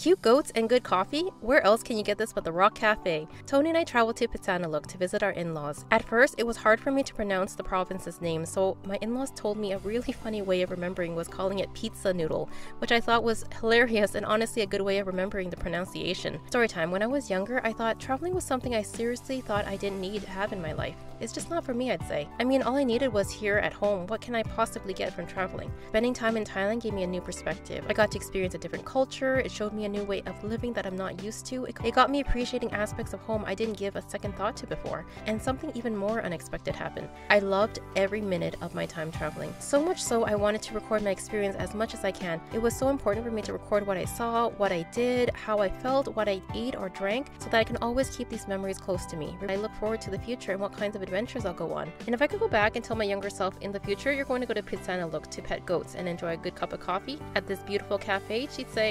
Cute goats and good coffee? Where else can you get this but The Rock Café? Tony and I traveled to Phitsanulok to visit our in-laws. At first, it was hard for me to pronounce the province's name, so my in-laws told me a really funny way of remembering was calling it Pizza Noodle, which I thought was hilarious and honestly a good way of remembering the pronunciation. Story time, when I was younger, I thought traveling was something I seriously thought I didn't need to have in my life. It's just not for me, I'd say. I mean, all I needed was here at home. What can I possibly get from traveling? Spending time in Thailand gave me a new perspective. I got to experience a different culture. It showed me a new way of living that I'm not used to. It got me appreciating aspects of home I didn't give a second thought to before. And something even more unexpected happened. I loved every minute of my time traveling. So much so, I wanted to record my experience as much as I can. It was so important for me to record what I saw, what I did, how I felt, what I ate or drank, so that I can always keep these memories close to me. I look forward to the future and what kinds of adventures I'll go on. And if I could go back and tell my younger self, in the future, you're going to go to Phitsanulok to pet goats and enjoy a good cup of coffee at this beautiful cafe, she'd say,